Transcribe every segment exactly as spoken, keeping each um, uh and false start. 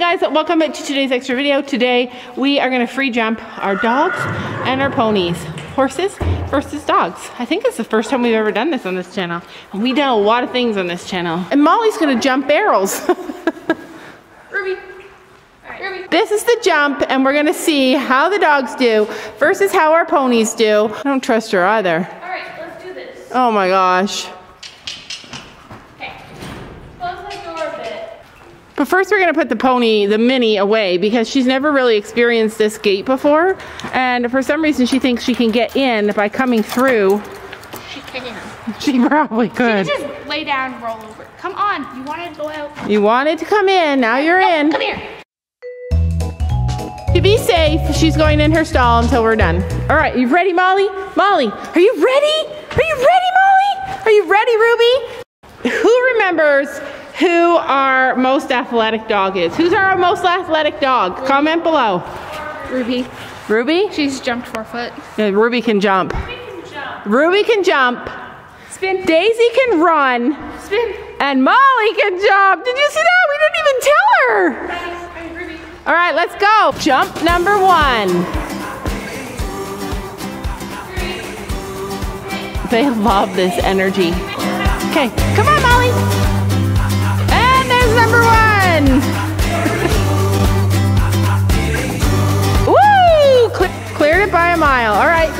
guys, welcome back to today's extra video. Today we are going to free jump our dogs and our ponies. Horses versus dogs. I think it's the first time we've ever done this on this channel. And we've done a lot of things on this channel. And Molly's going to jump barrels. Ruby. This is the jump, and we're gonna see how the dogs do versus how our ponies do. I don't trust her either. All right, let's do this. Oh my gosh. Okay, close the door a bit. But first we're gonna put the pony, the mini, away because she's never really experienced this gate before. And for some reason she thinks she can get in by coming through. She couldn't. She probably could. She just lay down and roll over. Come on, you wanted to go out. You wanted to come in, now you're no, in. Come here. To be safe, she's going in her stall until we're done. All right, you ready, Molly? Molly, are you ready? Are you ready, Molly? Are you ready, Ruby? Who remembers who our most athletic dog is? Who's our most athletic dog? Ruby. Comment below. Ruby. Ruby? She's jumped four foot. Yeah, Ruby can jump. Ruby can jump. Ruby can jump. Spin. Daisy can run. Spin. And Molly can jump. Did you see that? We didn't even tell her. All right, let's go. Jump number one. They love this energy. Okay, come on, Molly. And there's number one. Woo, Cle cleared it by a mile. All right,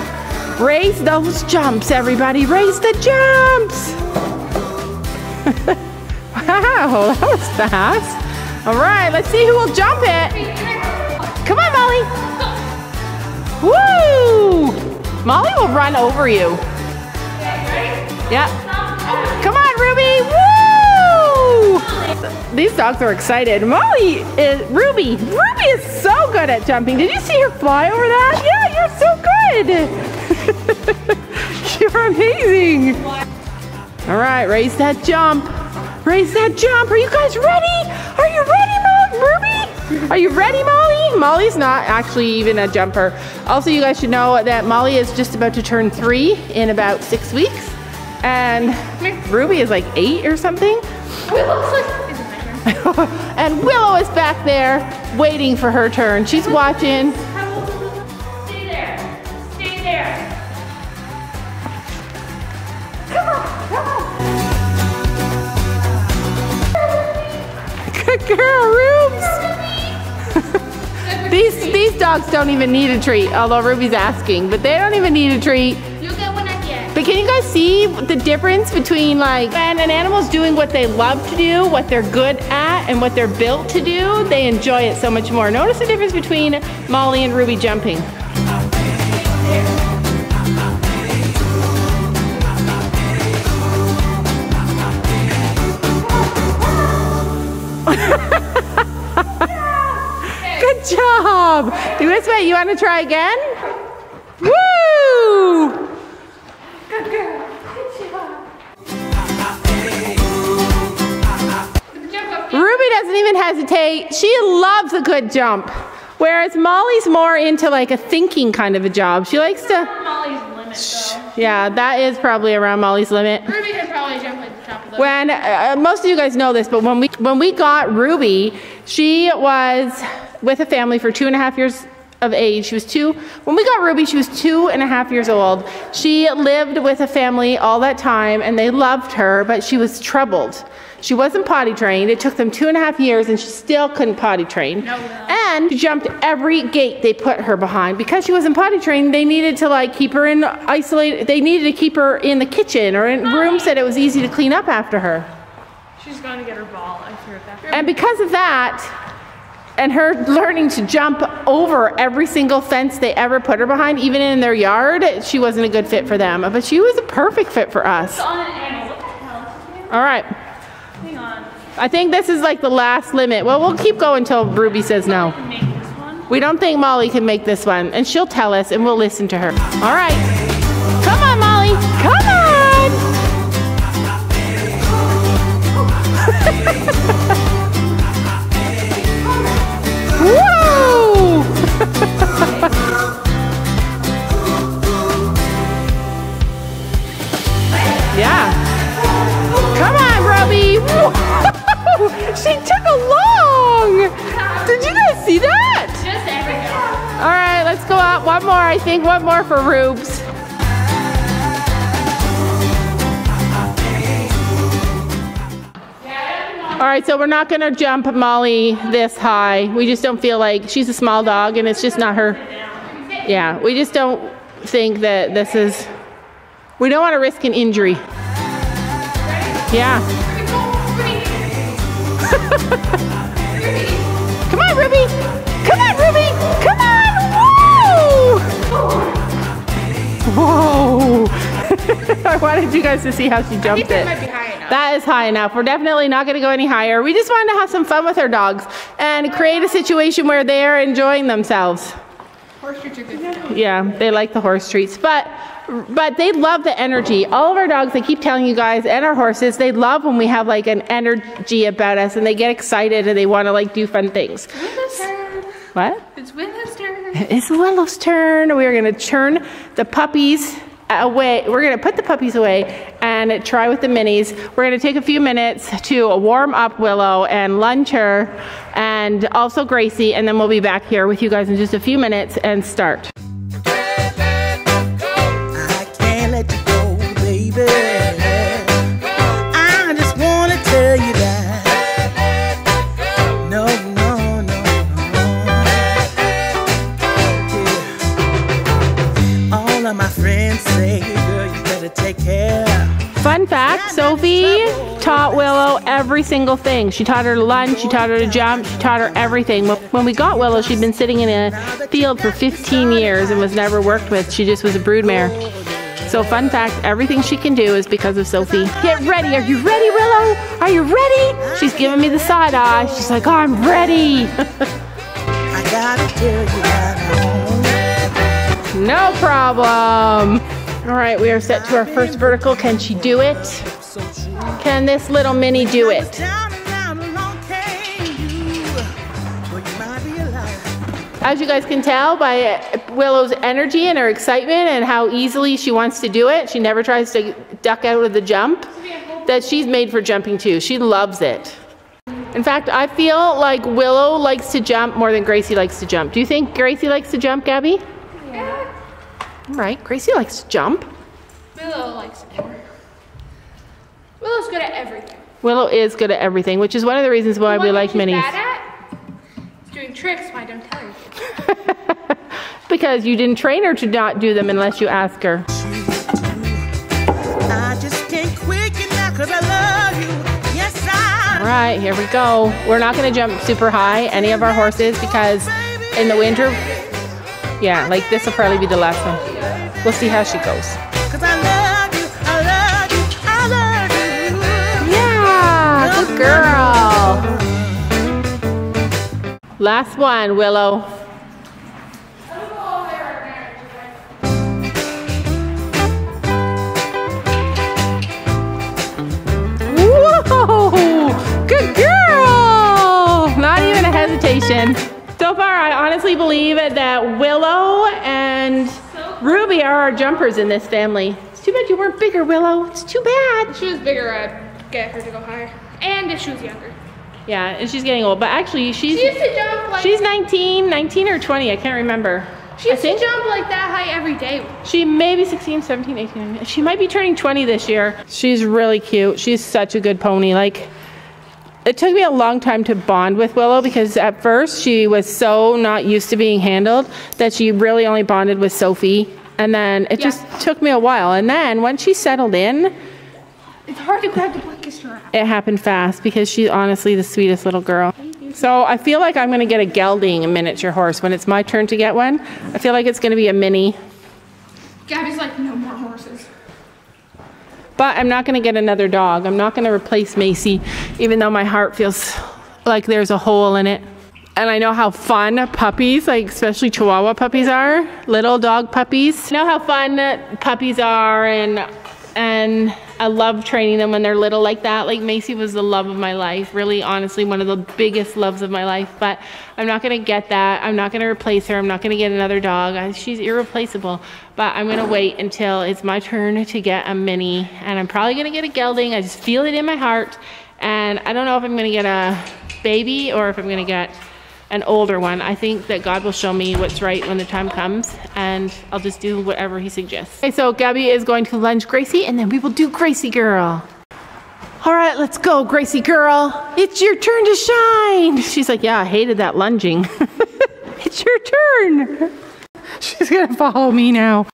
raise those jumps, everybody. Raise the jumps. Wow, that was fast. All right, let's see who will jump it. Come on, Molly. Woo! Molly will run over you. Yeah. Come on, Ruby. Woo! These dogs are excited. Molly is, Ruby, Ruby is so good at jumping. Did you see her fly over that? Yeah, you're so good. You're amazing. All right, raise that jump. Raise that jump. Are you guys ready? Are you ready, Molly? Ruby? Are you ready, Molly? Molly's not actually even a jumper. Also, you guys should know that Molly is just about to turn three in about six weeks. And Ruby is like eight or something. Willow's like, and Willow is back there waiting for her turn. She's watching. Stay there. Stay there. Come on, come on. Girl, Rubes. these these dogs don't even need a treat, although Ruby's asking, but they don't even need a treat. You'll get one I get. But can you guys see the difference between like when an animal's doing what they love to do, what they're good at, and what they're built to do, they enjoy it so much more. Notice the difference between Molly and Ruby jumping. Good job. Do this way. You want to try again? Woo! Good girl. Good job. Ruby doesn't even hesitate. She loves a good jump. Whereas Molly's more into like a thinking kind of a job. She likes to. Molly's limit, though. Yeah, that is probably around Molly's limit. Ruby can probably jump like the top of the. When uh, most of you guys know this, but when we when we got Ruby, she was with a family for two and a half years of age. She was two, when we got Ruby, she was two and a half years old. She lived with a family all that time and they loved her, but she was troubled. She wasn't potty trained. It took them two and a half years and she still couldn't potty train. No, no. And she jumped every gate they put her behind. Because she wasn't potty trained, they needed to like keep her in isolate. They needed to keep her in the kitchen or in rooms that it was easy to clean up after her. She's gonna get her ball, I threw it back. And because of that, and her learning to jump over every single fence they ever put her behind, even in their yard, she wasn't a good fit for them. But she was a perfect fit for us. It's on an angle. What the hell? All right. Hang on. I think this is like the last limit. Well, we'll keep going until Ruby says no. Molly can make this one. We don't think Molly can make this one. And she'll tell us and we'll listen to her. All right. Come on, Molly. Come on. Oh. Whoa! Yeah. Come on, Ruby. She took along. Did you guys see that? Just everything. All right, let's go out. One more, I think. One more for Rubes. All right, so we're not gonna jump Molly this high. We just don't feel like, she's a small dog and it's just not her. Yeah, we just don't think that this is, we don't wanna risk an injury. Yeah. Come on, Ruby. Come on, Ruby. Come on, whoa. Whoa. I wanted you guys to see how she jumped it. That is high enough. We're definitely not going to go any higher. We just wanted to have some fun with our dogs and create a situation where they are enjoying themselves. Horse treats are good. Yeah, they like the horse treats, but but they love the energy. All of our dogs, I keep telling you guys, and our horses, they love when we have like an energy about us, and they get excited and they want to like do fun things. It's Willow's turn. What? It's Willow's turn. It's Willow's turn. We are going to turn the puppies away. We're going to put the puppies away and try with the minis. We're going to take a few minutes to warm up Willow and lunge her and also Gracie, and then we'll be back here with you guys in just a few minutes and start. I can't let you go, baby. I just want to tell you that. No, no, no, no. Yeah. All of my friends say, girl, you better take care. Fun fact, Sophie taught Willow every single thing. She taught her to lunge, she taught her to jump, she taught her everything. When we got Willow, she'd been sitting in a field for fifteen years and was never worked with. She just was a broodmare. So fun fact, everything she can do is because of Sophie. Get ready, are you ready, Willow? Are you ready? She's giving me the side eye. She's like, oh, I'm ready. I gotta tell you, no problem. All right, we are set to our first vertical. Can she do it? Can this little mini do it? As you guys can tell by Willow's energy and her excitement and how easily she wants to do it, she never tries to duck out of the jump, that she's made for jumping too. She loves it. In fact, I feel like Willow likes to jump more than Gracie likes to jump. Do you think Gracie likes to jump, Gabby? Right, Gracie likes to jump. Willow likes to jump. Willow's good at everything. Willow is good at everything, which is one of the reasons why we like minis. What she's bad at is doing tricks when I don't tell her. Because you didn't train her to not do them unless you ask her. I just can't quick enough 'cause I love you. Yes, I. All right, here we go. We're not going to jump super high, any of our horses, because in the winter. Yeah, like this will probably be the last one. We'll see how she goes. Cause I love you, I love you, I love you. Yeah, good girl. Last one, Willow. Whoa, good girl. Not even a hesitation. So far, I honestly believe that Willow and Ruby are our jumpers in this family. It's too bad you weren't bigger, Willow. It's too bad. If she was bigger, I'd get her to go higher. And if she was younger. Yeah, and she's getting old. But actually, she's she used to jump like, she's nineteen, nineteen or twenty. I can't remember. She used to jump like that high every day. She may be sixteen, seventeen, eighteen. She might be turning twenty this year. She's really cute. She's such a good pony. Like. It took me a long time to bond with Willow because at first she was so not used to being handled that she really only bonded with Sophie. And then it yeah. just took me a while. And then once she settled in, it's hard to grab the blankets around. It happened fast because she's honestly the sweetest little girl. So I feel like I'm going to get a gelding, a miniature horse. When it's my turn to get one, I feel like it's going to be a mini. Gabby's like, no more horses. But I'm not going to get another dog. I'm not going to replace Macy, even though my heart feels like there's a hole in it. And I know how fun puppies, like especially Chihuahua puppies are, little dog puppies. I know how fun puppies are, and and I love training them when they're little like that. Like Macy was the love of my life, really honestly one of the biggest loves of my life, but I'm not going to get that. I'm not going to replace her. I'm not going to get another dog. I, she's irreplaceable, but I'm going to wait until it's my turn to get a mini, and I'm probably going to get a gelding. I just feel it in my heart, And I don't know if I'm going to get a baby or if I'm going to get an older one. I think that God will show me what's right when the time comes, and I'll just do whatever he suggests. Okay, so Gabby is going to lunge Gracie, and then we will do Gracie girl. All right, let's go, Gracie girl. It's your turn to shine. She's like, yeah, I hated that lunging. It's your turn. She's gonna follow me now.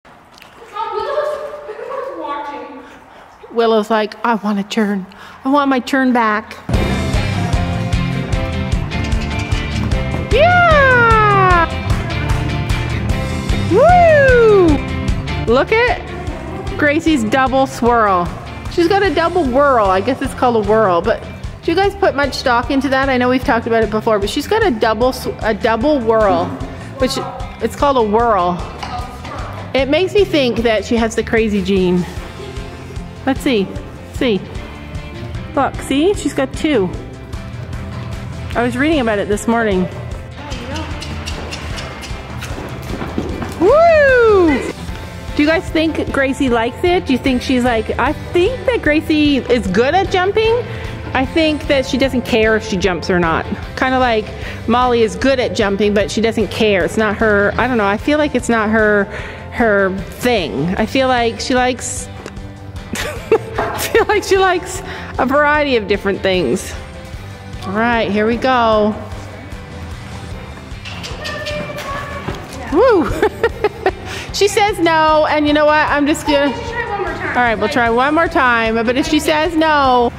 Oh, Willow's, Willow's watching. Willow's like, I want a turn. I want my turn back. Yeah! Woo! Look at Gracie's double swirl. She's got a double whirl. I guess it's called a whirl, but do you guys put much stock into that? I know we've talked about it before, but she's got a double a double whirl, which it's called a whirl. It makes me think that she has the crazy gene. Let's see, see. Look, see, she's got two. I was reading about it this morning. Woo! Do you guys think Gracie likes it? Do you think she's like, I think that Gracie is good at jumping. I think that she doesn't care if she jumps or not. Kind of like Molly is good at jumping, but she doesn't care. It's not her, I don't know, I feel like it's not her, her thing. I feel like she likes, I feel like she likes a variety of different things. All right, here we go. Woo! She says no, and you know what? I'm just gonna. Oh, try one more time. All right, we'll try one more time. But if she says no,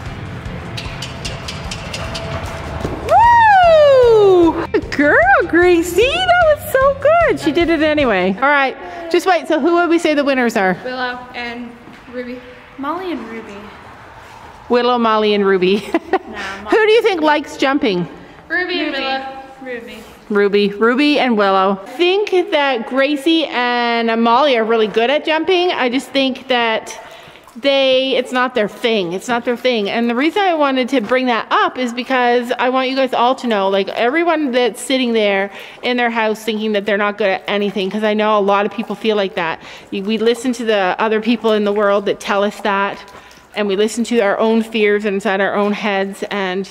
woo! Good girl, Gracie, that was so good. She did it anyway. All right, just wait. So who would we say the winners are? Willow and Ruby. Molly and Ruby. Willow, Molly, and Ruby. Nah, who do you think likes jumping? Ruby, Ruby and Willow. Ruby. Ruby. Ruby and Willow. I think that Gracie and Molly are really good at jumping. I just think that they, it's not their thing. It's not their thing. And the reason I wanted to bring that up is because I want you guys all to know, like everyone that's sitting there in their house thinking that they're not good at anything, because I know a lot of people feel like that. We listen to the other people in the world that tell us that, and we listen to our own fears inside our own heads, and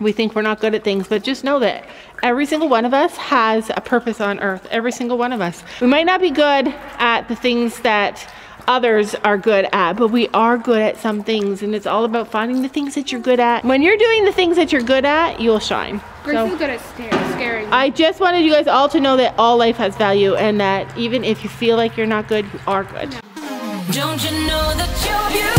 we think we're not good at things. But just know that every single one of us has a purpose on earth. Every single one of us. We might not be good at the things that others are good at, but we are good at some things, and it's all about finding the things that you're good at. When you're doing the things that you're good at, you'll shine. We're so still good at scaring, scaring. I just wanted you guys all to know that all life has value, and that even if you feel like you're not good, you are good. Don't you know that you're beautiful?